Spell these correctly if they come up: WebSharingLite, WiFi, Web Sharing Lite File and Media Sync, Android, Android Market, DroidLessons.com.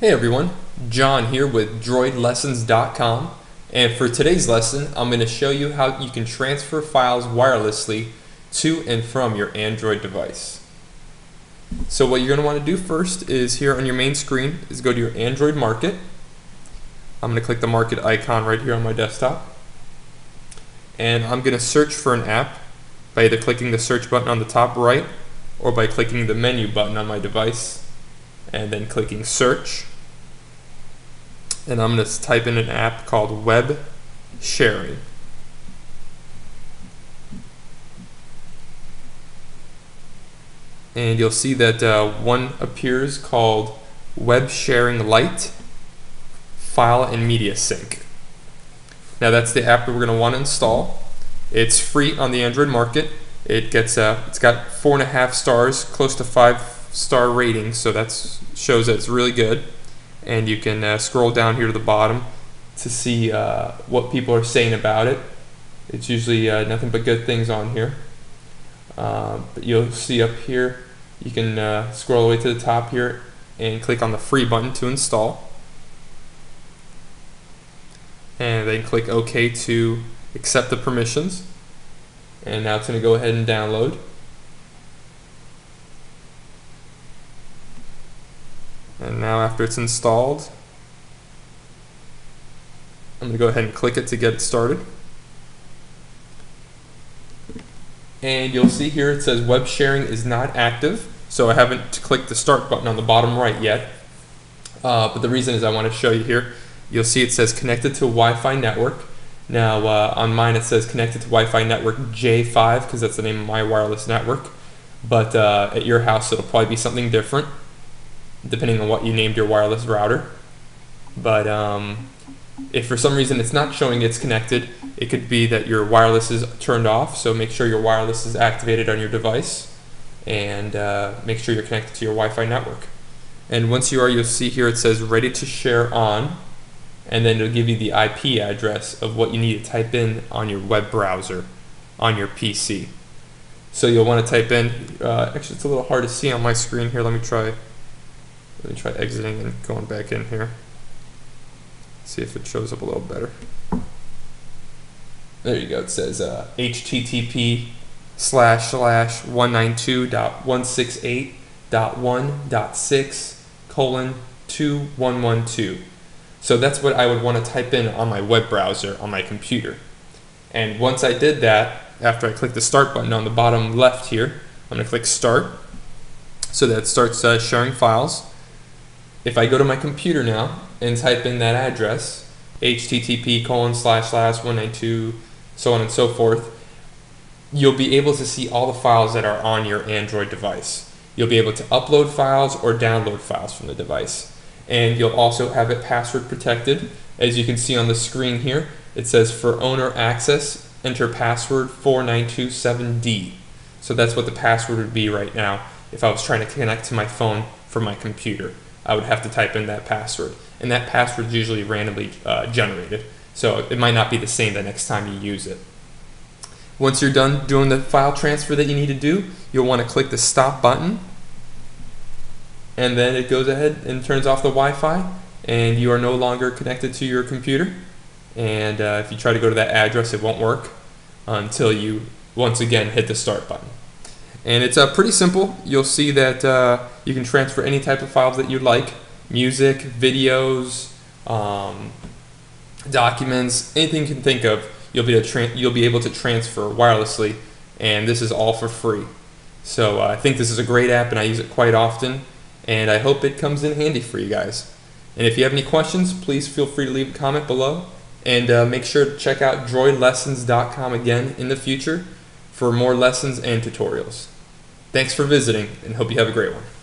Hey everyone, John here with DroidLessons.com, and for today's lesson I'm going to show you how you can transfer files wirelessly to and from your Android device. So what you're going to want to do first is here on your main screen is go to your Android Market. I'm going to click the Market icon right here on my desktop, and I'm going to search for an app by either clicking the search button on the top right or by clicking the menu button on my device and then clicking search. And I'm going to type in an app called Web Sharing. And you'll see that one appears called Web Sharing Lite File and Media Sync. Now that's the app that we're going to want to install. It's free on the Android Market. It's got 4.5 stars, close to 5-star rating, so that shows that it's really good. And you can scroll down here to the bottom to see what people are saying about it. It's usually nothing but good things on here. But you'll see up here, you can scroll all the way to the top here and click on the free button to install. And then click OK to accept the permissions. And now it's going to go ahead and download. And now after it's installed, I'm going to go ahead and click it to get it started. And you'll see here it says web sharing is not active, so I haven't clicked the start button on the bottom right yet. But the reason is I want to show you here. You'll see it says connected to Wi-Fi network. Now on mine it says connected to Wi-Fi network J5 because that's the name of my wireless network. But at your house it'll probably be something different, depending on what you named your wireless router. But if for some reason it's not showing it's connected, it could be that your wireless is turned off, so make sure your wireless is activated on your device, and make sure you're connected to your Wi-Fi network. And once you are, you'll see here it says ready to share on, and then it'll give you the IP address of what you need to type in on your web browser on your PC. So you'll want to type in, actually it's a little hard to see on my screen here, let me try exiting and going back in here. See if it shows up a little better. There you go. It says http://192.168.1.6:2112. So that's what I would want to type in on my web browser on my computer. And once I did that, after I click the start button on the bottom left here, I'm going to click start, so that it starts sharing files. If I go to my computer now and type in that address, http://192, so on and so forth, you'll be able to see all the files that are on your Android device. You'll be able to upload files or download files from the device. And you'll also have it password protected. As you can see on the screen here, it says for owner access, enter password 4927D. So that's what the password would be right now if I was trying to connect to my phone from my computer. I would have to type in that password, and that password is usually randomly generated, so it might not be the same the next time you use it. Once you're done doing the file transfer that you need to do, you'll want to click the stop button, and then it goes ahead and turns off the Wi-Fi, and you are no longer connected to your computer. And if you try to go to that address, it won't work until you once again hit the start button. And it's pretty simple. You'll see that you can transfer any type of files that you'd like. Music, videos, documents, anything you can think of, you'll be able to transfer wirelessly. And this is all for free. So I think this is a great app, and I use it quite often. And I hope it comes in handy for you guys. And if you have any questions, please feel free to leave a comment below. And make sure to check out DroidLessons.com again in the future for more lessons and tutorials. Thanks for visiting, and hope you have a great one.